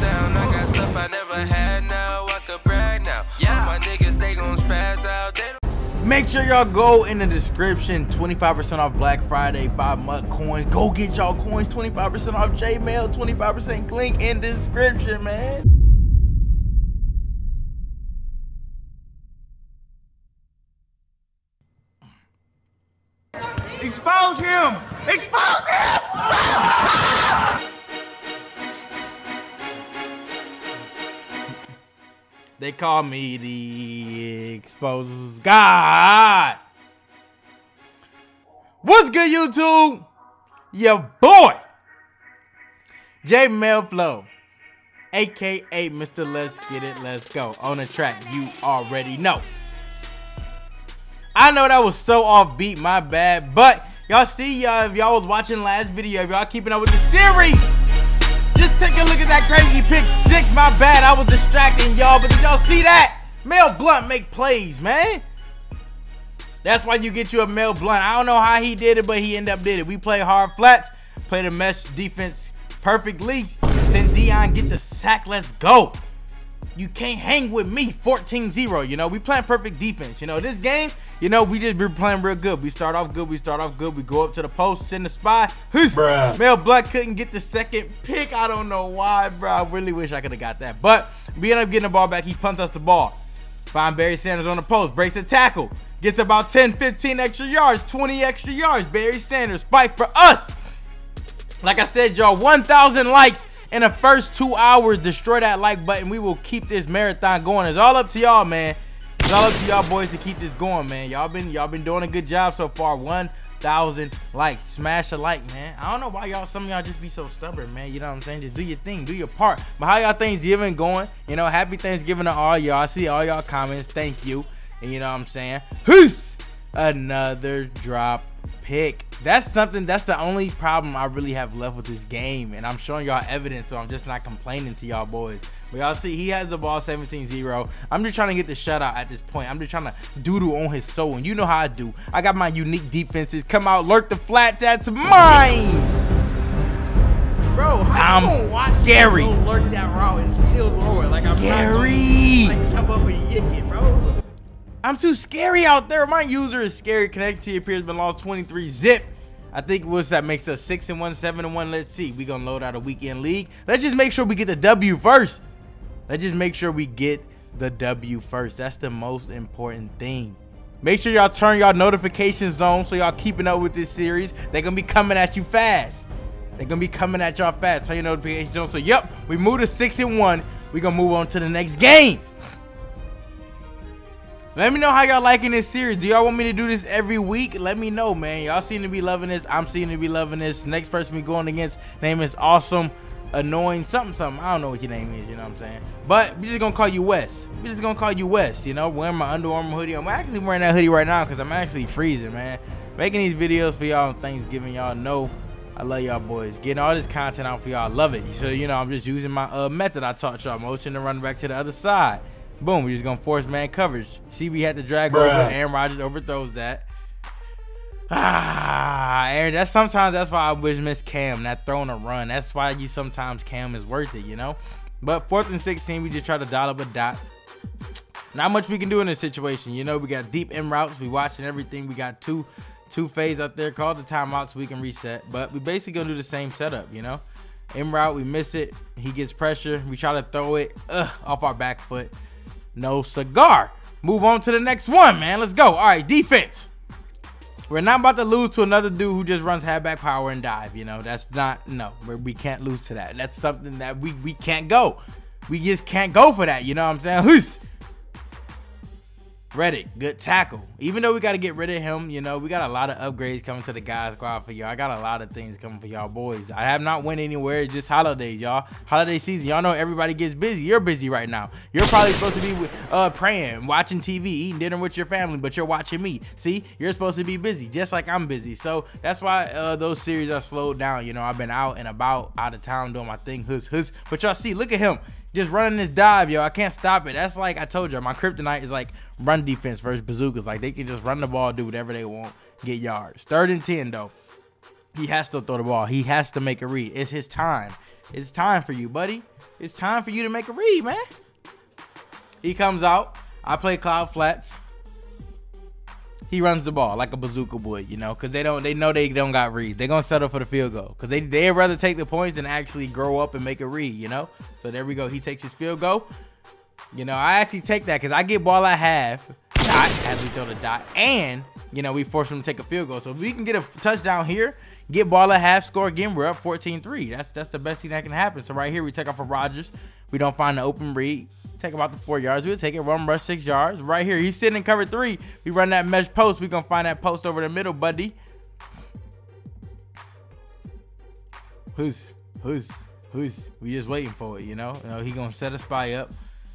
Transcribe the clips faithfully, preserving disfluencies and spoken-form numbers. down. I got stuff I never had now. I could brag now. Yeah, my niggas, they gon' spaz out. They Make sure y'all go in the description. twenty-five percent off Black Friday. Buy Mutt coins. Go get y'all coins. twenty-five percent off J Mail. twenty-five percent link in the description, man. Expose him! Expose him! They call me the Exposed God. What's good, YouTube? Your boy, J Mel Flow, A K A Mister Let's Get It, Let's Go. On the track, you already know. I know that was so offbeat, my bad. But y'all see, y'all uh, if y'all was watching last video, if y'all keeping up with the series, just take a look at that crazy pick six. My bad, I was distracting y'all, but did y'all see that? Mel Blount make plays, man. That's why you get you a Mel Blount. I don't know how he did it, but he ended up did it. We play hard flats, play the mesh defense perfectly. Send Dion, get the sack, let's go. You can't hang with me. Fourteen zero, you know, we playing perfect defense. You know, this game, you know, we just be playing real good. We start off good, we start off good, we go up to the post, send the spy. Bruh. Mel Blount couldn't get the second pick. I don't know why, bro. I really wish I could have got that, but we end up getting the ball back. He pumped us the ball. Find Barry Sanders on the post, breaks the tackle, gets about ten fifteen extra yards, twenty extra yards. Barry Sanders fight for us. Like I said, y'all, one thousand likes in the first two hours, destroy that like button. We will keep this marathon going. It's all up to y'all, man. It's all up to y'all boys to keep this going, man. Y'all been y'all been doing a good job so far. one thousand likes. Smash a like, man. I don't know why y'all, some of y'all just be so stubborn, man. You know what I'm saying? Just do your thing. Do your part. But how y'all Thanksgiving going? You know, happy Thanksgiving to all y'all. I see all y'all comments. Thank you. And you know what I'm saying? Who's another drop pick? That's something, that's the only problem I really have left with this game, and I'm showing y'all evidence, so I'm just not complaining to y'all boys. But y'all see, he has the ball seventeen zero. I'm just trying to get the shutout at this point. I'm just trying to doodle on his soul, and you know how I do. I got my unique defenses. Come out, lurk the flat. That's mine, bro. How you gonna watch scary go lurk that route and still roll it like I'm scary? Like jump up and yick it, bro. I'm too scary out there. My user is scary. Connected to your peers, been lost twenty-three zip. I think what's that makes us six and one, seven and one. Let's see. We gonna load out a weekend league. Let's just make sure we get the W first. Let's just make sure we get the W first. That's the most important thing. Make sure y'all turn y'all notifications on so y'all keeping up with this series. They're gonna be coming at you fast. They're gonna be coming at y'all fast. Turn your notifications on. So yep, we move to six and one. We gonna move on to the next game. Let me know how y'all liking this series. Do y'all want me to do this every week? Let me know, man. Y'all seem to be loving this. I'm seeming to be loving this. Next person we going against, name is Awesome, Annoying, something, something. I don't know what your name is, you know what I'm saying? But we just going to call you Wes. We just going to call you Wes, you know? Wearing my Under Armour hoodie. I'm actually wearing that hoodie right now because I'm actually freezing, man. Making these videos for y'all on Thanksgiving, y'all know I love y'all boys. Getting all this content out for y'all. I love it. So, you know, I'm just using my uh, method I taught y'all. Motion to run back to the other side. Boom, we're just going to force man coverage. C B had to drag Bruh. over. Aaron Rodgers overthrows that. Ah, Aaron, that's sometimes that's why I wish miss Cam, not throwing a run. That's why you sometimes Cam is worth it, you know? But fourth and sixteen, we just try to dial up a dot. Not much we can do in this situation. You know, we got deep in routes. We watching everything. We got two two phase out there. Call the timeout so we can reset. But we basically going to do the same setup, you know? In route, we miss it. He gets pressure. We try to throw it ugh, off our back foot. No cigar. Move on to the next one, man. Let's go. All right, defense. We're not about to lose to another dude who just runs halfback power and dive. You know, that's not, no, we're, we can't lose to that. That's something that we, we can't go. We just can't go for that. You know what I'm saying? Reddick, good tackle. Even though we got to get rid of him, you know, we got a lot of upgrades coming to the guys squad for y'all. I got a lot of things coming for y'all boys. I have not went anywhere. It's just holidays, y'all. Holiday season. Y'all know everybody gets busy. You're busy right now. You're probably supposed to be uh, praying, watching T V, eating dinner with your family, but you're watching me. See, you're supposed to be busy, just like I'm busy. So that's why uh, those series are slowed down. You know, I've been out and about, out of town, doing my thing. Hus, hus. But y'all see, look at him. Just running this dive, yo. I can't stop it. That's like I told you. My kryptonite is like run defense versus bazookas. Like they can just run the ball, do whatever they want, get yards. Third and ten, though. He has to throw the ball. He has to make a read. It's his time. It's time for you, buddy. It's time for you to make a read, man. He comes out. I play Cloud Flats. He runs the ball like a bazooka would, you know, because they don't, they know they don't got reads. They're going to settle for the field goal because they, they'd rather take the points than actually grow up and make a read, you know. So there we go. He takes his field goal. You know, I actually take that because I get ball at half, dot, as we throw the dot, and, you know, we force him to take a field goal. So if we can get a touchdown here, get ball at half, score again, we're up fourteen three. That's, that's the best thing that can happen. So right here, we take off of Rodgers. We don't find the open read. Take about the four yards. We'll take it. Run, rush, six yards. Right here. He's sitting in cover three. We run that mesh post. We're going to find that post over the middle, buddy. Who's, who's, who's, we just waiting for it, you know? You know, he going to set a spy up.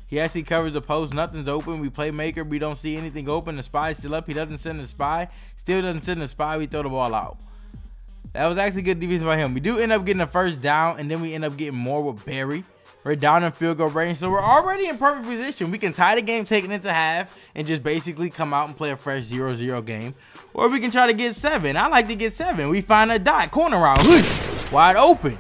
He actually covers the post. Nothing's open. We play maker. We don't see anything open. The spy's still up. He doesn't send the spy. Still doesn't send the spy. We throw the ball out. That was actually good defense by him. We do end up getting a first down, and then we end up getting more with Barry. We're down in field goal range, so we're already in perfect position. We can tie the game taking it to half and just basically come out and play a fresh zero zero game. Or we can try to get seven. I like to get seven. We find a dot, corner route, wide open.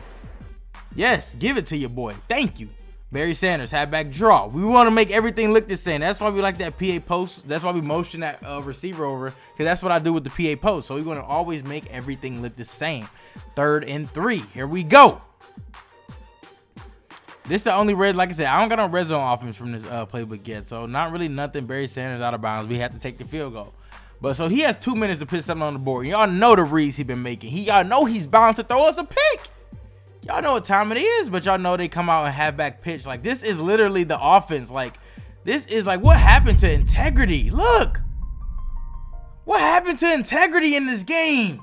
Yes, give it to your boy. Thank you. Barry Sanders, halfback draw. We want to make everything look the same. That's why we like that P A post. That's why we motion that uh, receiver over, because that's what I do with the P A post. So we want to always make everything look the same. Third and three. Here we go. This is the only red, like I said, I don't got no red zone offense from this uh, playbook yet. So not really nothing Barry Sanders out of bounds. We have to take the field goal. But so he has two minutes to put something on the board. Y'all know the reads he's been making. He, y'all know he's bound to throw us a pick. Y'all know what time it is, but y'all know they come out and halfback pitch. Like, this is literally the offense. Like, this is like what happened to integrity. Look. What happened to integrity in this game?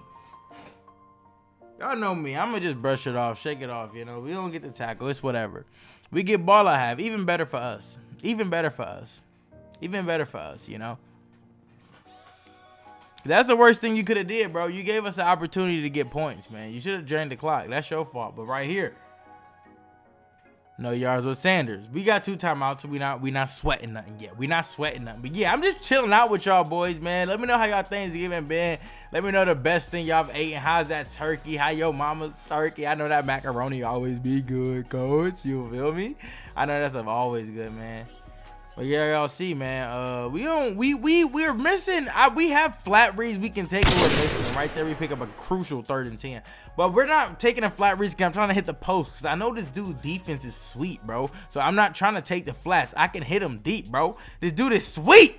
Y'all know me. I'm going to just brush it off, shake it off, you know. We don't get the tackle. It's whatever. We get ball I have. Even better for us. Even better for us. Even better for us, you know. That's the worst thing you could have did, bro. You gave us an opportunity to get points, man. You should have drained the clock. That's your fault. But right here, no yards with Sanders. We got two timeouts, so we not we not sweating nothing yet. We not sweating nothing. But yeah, I'm just chilling out with y'all boys, man. Let me know how y'all Thanksgiving been. Let me know the best thing y'all have ate and how's that turkey? How your mama's turkey? I know that macaroni always be good, coach. You feel me? I know that stuff always good, man. But yeah, y'all see, man. Uh, we don't. We we we're missing. I, we have flat reads we can take. We're missing right there. We pick up a crucial third and ten. But we're not taking a flat reach. I'm trying to hit the post because I know this dude defense is sweet, bro. So I'm not trying to take the flats. I can hit him deep, bro. This dude is sweet.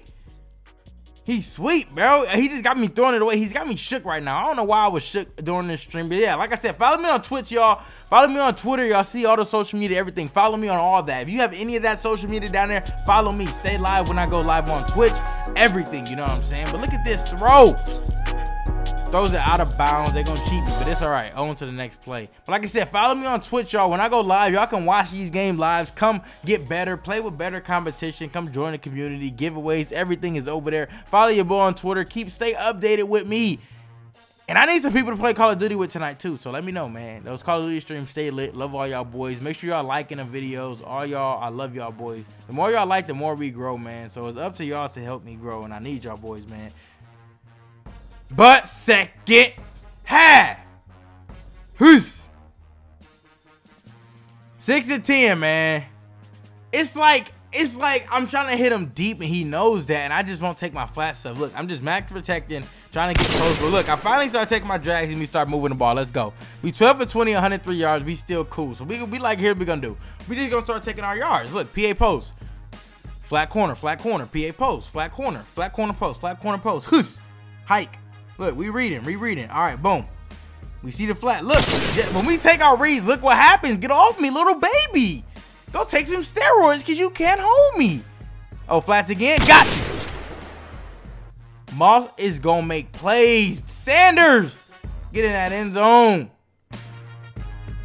He's sweet, bro. He just got me throwing it away. He's got me shook right now. I don't know why I was shook during this stream. But yeah, like I said, follow me on Twitch, y'all. Follow me on Twitter. Y'all see all the social media, everything. Follow me on all that. If you have any of that social media down there, follow me. Stay live when I go live on Twitch. Everything, you know what I'm saying? But look at this throw. Throws it out of bounds. They're going to cheat me, but it's all right. On to the next play. But like I said, follow me on Twitch, y'all. When I go live, y'all can watch these game lives. Come get better. Play with better competition. Come join the community. Giveaways. Everything is over there. Follow your boy on Twitter. Keep, stay updated with me. And I need some people to play Call of Duty with tonight, too. So let me know, man. Those Call of Duty streams stay lit. Love all y'all boys. Make sure y'all liking the videos. All y'all, I love y'all boys. The more y'all like, the more we grow, man. So it's up to y'all to help me grow, and I need y'all boys, man. But second half, who's six to ten, man. It's like it's like I'm trying to hit him deep, and he knows that, and I just won't take my flat stuff. Look, I'm just max protecting, trying to get close. But look, I finally start taking my drags, and we start moving the ball. Let's go. We twelve for twenty, one hundred three yards. We still cool. So we we like here. We gonna do. We just gonna start taking our yards. Look, P A post, flat corner, flat corner, P A post, flat corner, flat corner post, flat corner post. Who's hike. Look, we reading, we reading. All right, boom. We see the flat. Look, when we take our reads, look what happens. Get off me, little baby. Go take some steroids because you can't hold me. Oh, flats again. Got you. Moss is going to make plays. Sanders, get in that end zone.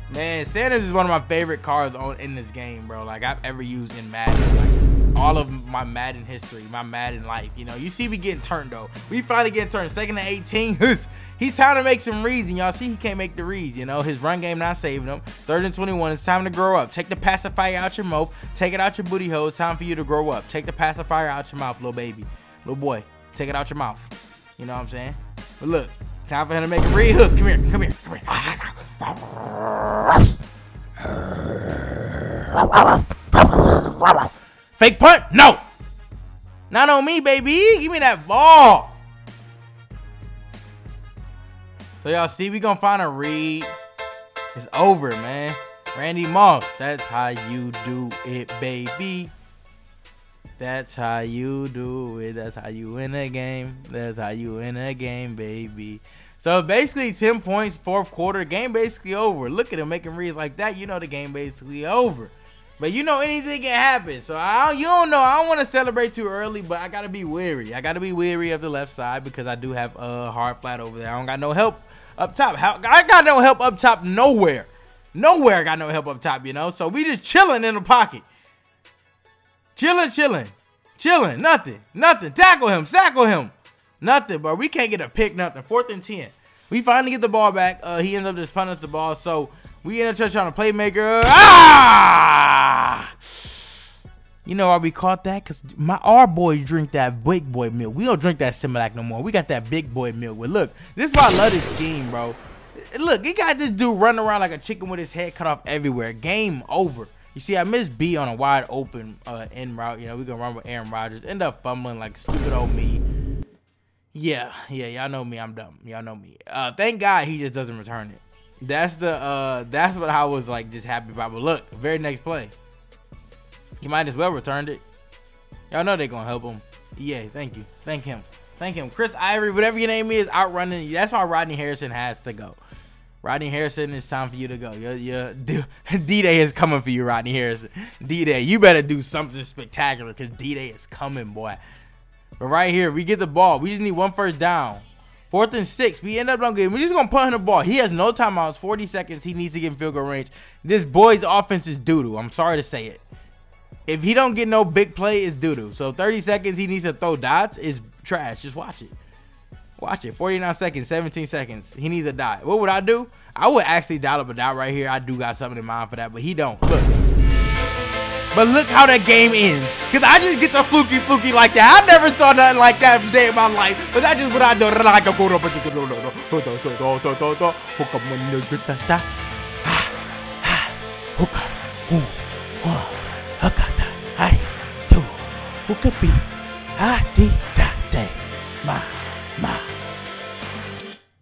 Man, Sanders is one of my favorite cards on in this game, bro. Like, I've ever used in Madden. Like, all of my Madden history, my Madden life. You know, you see me getting turned, though. We finally getting turned. Second and eighteen. He's time to make some reads, and y'all see he can't make the reads. You know, his run game not saving him. Third and twenty-one. It's time to grow up. Take the pacifier out your mouth. Take it out your booty hole. It's time for you to grow up. Take the pacifier out your mouth, little baby. Little boy, take it out your mouth. You know what I'm saying? But look, time for him to make a read. Come here, come here, come here. Fake punt? No. Not on me, baby. Give me that ball. So y'all see, we gonna find a read. It's over, man. Randy Moss. That's how you do it, baby. That's how you do it. That's how you win a game. That's how you win a game, baby. So basically ten points, fourth quarter, game basically over. Look at him making reads like that. You know the game basically over. But you know anything can happen. So I don't, you don't know. I don't want to celebrate too early, but I got to be weary. I got to be weary of the left side because I do have a hard flat over there. I don't got no help up top. How, I got no help up top nowhere. Nowhere I got no help up top, you know. So we just chilling in the pocket. Chilling, chilling. Chilling. Nothing. Nothing. Tackle him. Tackle him. Nothing, bro. We can't get a pick, nothing. Fourth and ten. We finally get the ball back. Uh, he ends up just punting us the ball. So we end up trying to playmaker. Ah! You know why we caught that? Because my our boys drink that big boy milk. We don't drink that Similac no more. We got that big boy milk. Well, look, this is why I love this scheme, bro. Look, he got this dude running around like a chicken with his head cut off everywhere. Game over. You see, I missed B on a wide open uh, end route. You know, we're going to run with Aaron Rodgers. End up fumbling like stupid old me. Yeah, yeah, y'all know me. I'm dumb. Y'all know me. Uh, thank God he just doesn't return it. That's the uh, that's what I was like just happy about. But look, very next play, he might as well returned it. Y'all know they're gonna help him. Yeah, thank you, thank him, thank him. Chris Ivory, whatever your name is, outrunning you. That's why Rodney Harrison has to go. Rodney Harrison, it's time for you to go. Your, your, D-Day is coming for you, Rodney Harrison. D-Day, you better do something spectacular because D-Day is coming, boy. But right here, we get the ball. We just need one first down. Fourth and six. We end up on game. We're just going to punt him the ball. He has no timeouts. forty seconds. He needs to get in field goal range. This boy's offense is doo-doo. I'm sorry to say it. If he don't get no big play, it's doo-doo. So thirty seconds he needs to throw dots is trash. Just watch it. Watch it. forty-nine seconds. seventeen seconds. He needs a dot. What would I do? I would actually dial up a dot right here. I do got something in mind for that, but he don't. Look. But look how that game ends. Because I just get the fluky fluky like that. I never saw nothing like that day in my life. But that's just what I do. I do.